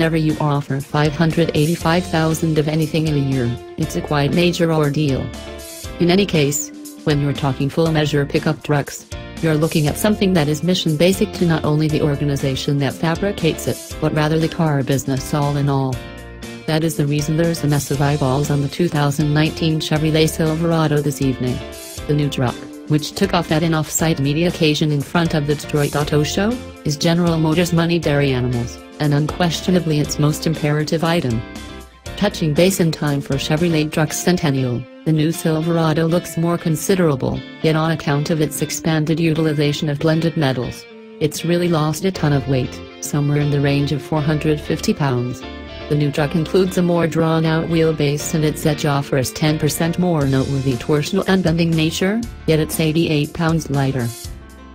whenever you offer $585,000 of anything in a year, it's a quite major ordeal. In any case, when you're talking full-measure pickup trucks, you're looking at something that is mission basic to not only the organization that fabricates it, but rather the car business all in all. That is the reason there's a mess of eyeballs on the 2019 Chevrolet Silverado this evening. The new truck, which took off at an off-site media occasion in front of the Detroit Auto Show, is General Motors' money dairy animals, and unquestionably its most imperative item. Touching base in time for Chevrolet Truck's Centennial, the new Silverado looks more considerable, yet on account of its expanded utilization of blended metals, it's really lost a ton of weight, somewhere in the range of 450 pounds. The new truck includes a more drawn-out wheelbase and its edge offers 10% more noteworthy torsional and bending nature, yet it's 88 pounds lighter.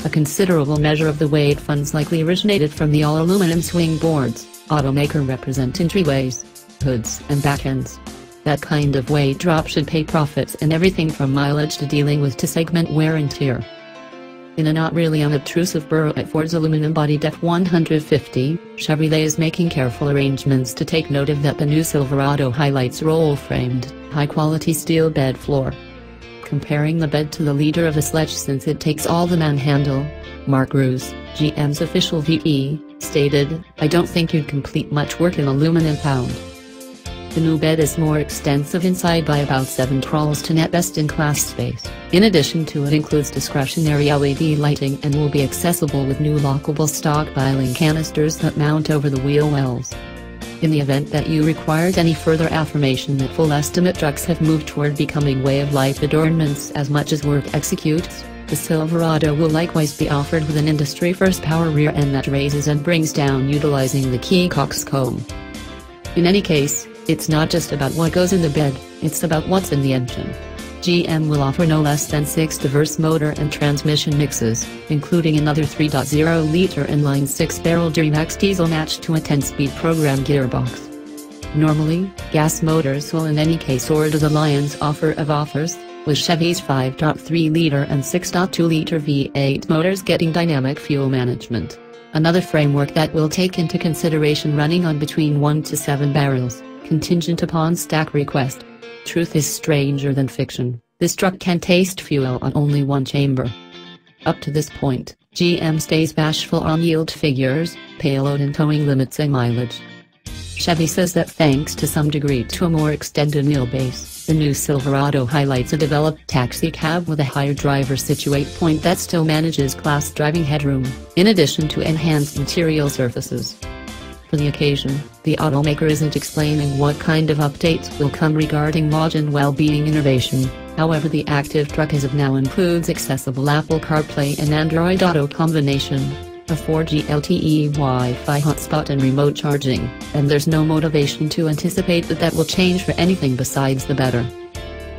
A considerable measure of the weight funds likely originated from the all-aluminum swing boards, automaker represent entryways, hoods and backends. That kind of weight drop should pay profits in everything from mileage to dealing with to segment wear and tear. In a not really unobtrusive burrow at Ford's aluminum bodied F-150, Chevrolet is making careful arrangements to take note of that the new Silverado highlights roll-framed, high-quality steel bed floor. Comparing the bed to the leader of a sledge since it takes all the manhandle, Mark Roos, GM's official VE, stated, "I don't think you'd complete much work in aluminum pound." The new bed is more extensive inside by about 7 crawls to net best-in-class space. In addition to it includes discretionary LED lighting and will be accessible with new lockable stockpiling canisters that mount over the wheel wells. In the event that you required any further affirmation that full estimate trucks have moved toward becoming way-of-life adornments as much as work executes, the Silverado will likewise be offered with an industry-first power rear end that raises and brings down utilizing the key coxcomb. In any case, it's not just about what goes in the bed, it's about what's in the engine. GM will offer no less than 6 diverse motor and transmission mixes, including another 3.0-liter inline-6 barrel Duramax diesel matched to a 10-speed program gearbox. Normally, gas motors will in any case order the lion's offer of offers, with Chevy's 5.3-liter and 6.2-liter V8 motors getting dynamic fuel management, another framework that will take into consideration running on between 1 to 7 barrels, contingent upon stack request. Truth is stranger than fiction, this truck can taste fuel on only one chamber. Up to this point, GM stays bashful on yield figures, payload and towing limits and mileage. Chevy says that thanks to some degree to a more extended wheelbase, the new Silverado highlights a developed taxi cab with a higher driver situate point that still manages class driving headroom, in addition to enhanced material surfaces. For the occasion, the automaker isn't explaining what kind of updates will come regarding watch and well-being innovation, however the active truck as of now includes accessible Apple CarPlay and Android Auto combination, a 4G LTE Wi-Fi hotspot and remote charging, and there's no motivation to anticipate that will change for anything besides the better.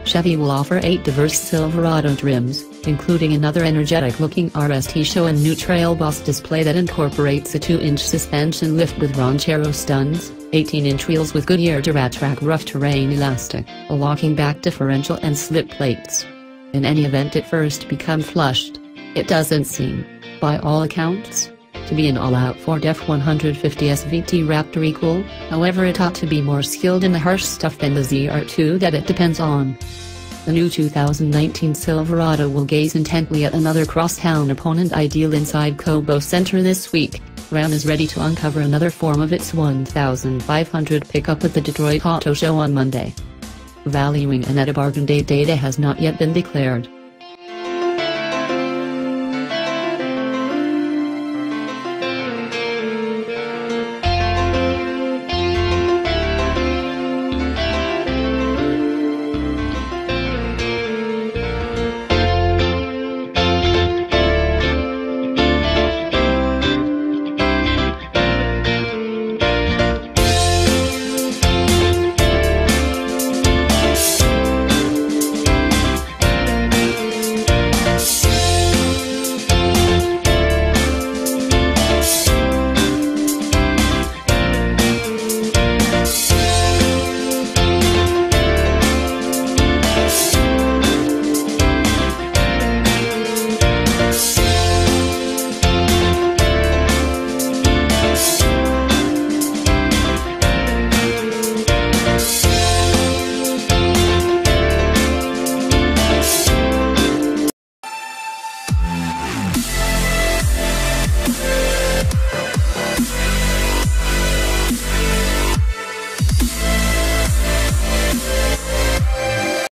Chevy will offer 8 diverse Silverado trims, including another energetic-looking RST show and new Trail Boss display that incorporates a 2-inch suspension lift with Ronchero studs, 18-inch wheels with Goodyear Duratrac rough terrain elastic, a locking back differential and slip plates. In any event it first become flushed. It doesn't seem, by all accounts, to be an all-out Ford F-150 SVT Raptor equal, however it ought to be more skilled in the harsh stuff than the ZR2 that it depends on. The new 2019 Silverado will gaze intently at another crosstown opponent ideal inside Cobo Center this week. Ram is ready to uncover another form of its 1,500 pickup at the Detroit Auto Show on Monday. Valuing and at a bargain day data has not yet been declared.